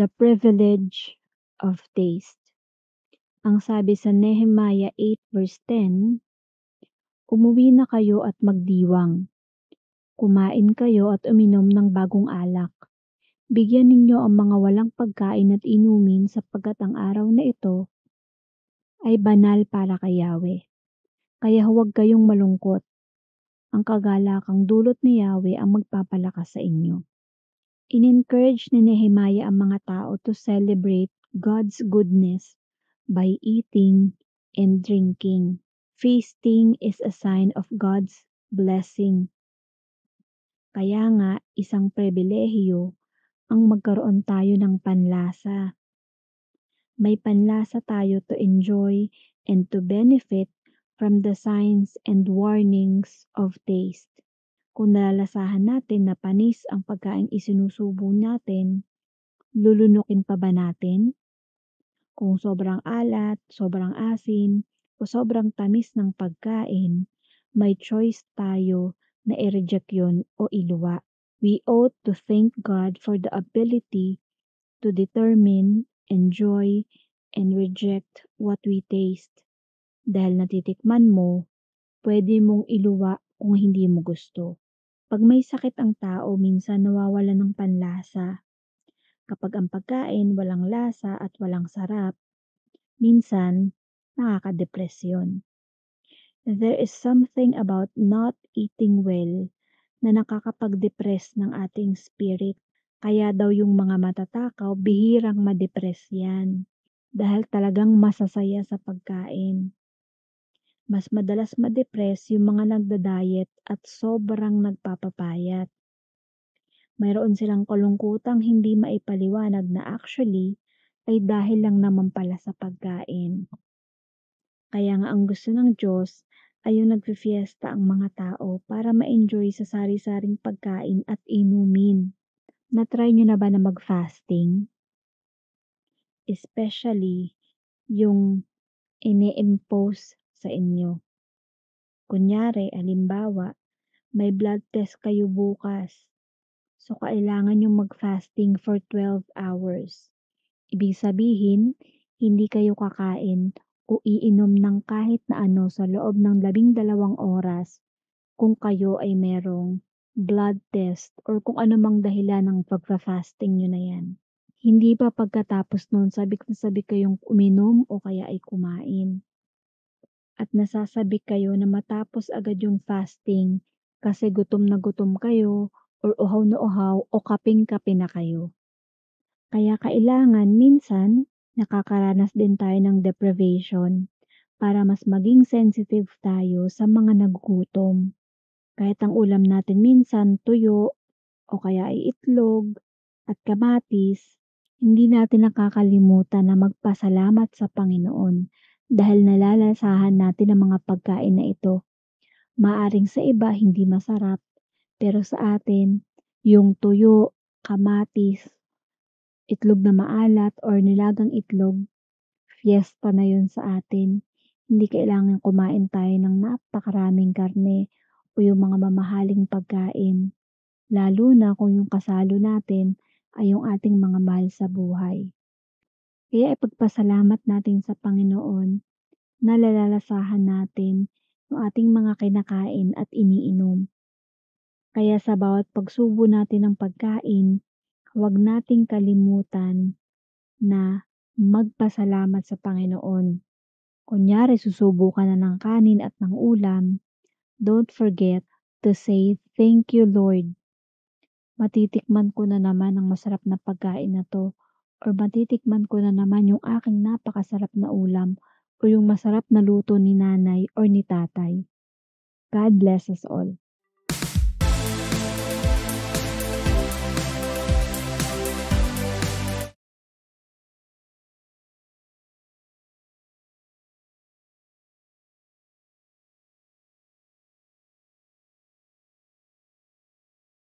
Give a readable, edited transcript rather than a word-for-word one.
The privilege of taste. Ang sabi sa Nehemiah 8 verse 10, "Umuwi na kayo at magdiwang. Kumain kayo at uminom ng bagong alak. Bigyan ninyo ang mga walang pagkain at inumin sapagkat ang araw na ito ay banal para kay Yahweh. Kaya huwag kayong malungkot. Ang kagalakang dulot ni Yahweh ang magpapalakas sa inyo." In-encourage ni Nehemiah ang mga tao to celebrate God's goodness by eating and drinking. Feasting is a sign of God's blessing. Kaya nga, isang pribilehiyo ang magkaroon tayo ng panlasa. May panlasa tayo to enjoy and to benefit from the signs and warnings of taste. Kung nalalasahan natin na panis ang pagkain isinusubo natin, lulunukin pa ba natin? Kung sobrang alat, sobrang asin, o sobrang tamis ng pagkain, may choice tayo na i-reject yun o iluwa. We ought to thank God for the ability to determine, enjoy, and reject what we taste. Dahil natitikman mo, pwede mong iluwa kung hindi mo gusto. Pag may sakit ang tao, minsan nawawala ng panlasa. Kapag ang pagkain walang lasa at walang sarap, minsan nakakadepresyon. There is something about not eating well na nakakapag-depress ng ating spirit. Kaya daw yung mga matatakaw, bihirang madepress yan. Dahil talagang masasaya sa pagkain. Mas madalas madepress yung mga nagda-diet at sobrang nagpapapayat. Mayroon silang kalungkutang hindi maipaliwanag na actually ay dahil lang naman pala sa pagkain. Kaya nga ang gusto ng Diyos ay yung nagfifiesta ang mga tao para ma-enjoy sa sari-saring pagkain at inumin. Na-try nyo na ba na mag-fasting? Especially yung ini-impose sa inyo. Kunyari, halimbawa, may blood test kayo bukas. So, kailangan yung mag-fasting for 12 hours. Ibig sabihin, hindi kayo kakain o iinom ng kahit na ano sa loob ng 12 oras kung kayo ay merong blood test or kung anumang dahilan ng pagpa-fasting nyo na yan. Hindi pa pagkatapos nun sabik na sabik kayong uminom o kaya ay kumain. At nasasabik kayo na matapos agad yung fasting kasi gutom na gutom kayo or uhaw na uhaw o kaping-kape na kayo. Kaya kailangan minsan nakakaranas din tayo ng deprivation para mas maging sensitive tayo sa mga nagugutom. Kahit ang ulam natin minsan tuyo o kaya ay itlog at kamatis, hindi natin nakakalimutan na magpasalamat sa Panginoon dahil nalalasahan natin ang mga pagkain na ito. Maaring sa iba hindi masarap, pero sa atin, yung tuyo, kamatis, itlog na maalat or nilagang itlog, fiesta na yun sa atin. Hindi kailangan kumain tayo ng napakaraming karne o yung mga mamahaling pagkain. Lalo na kung yung kasalo natin ay yung ating mga mahal sa buhay. Kaya ipagpasalamat natin sa Panginoon na lalalasahan natin yung ating mga kinakain at iniinom. Kaya sa bawat pagsubo natin ng pagkain, huwag nating kalimutan na magpasalamat sa Panginoon. Kunyari, susubo ka na ng kanin at ng ulam, don't forget to say, "Thank you, Lord. Matitikman ko na naman ang masarap na pagkain na to, or matitikman ko na naman yung aking napakasarap na ulam, o yung masarap na luto ni nanay or ni tatay." God bless us all.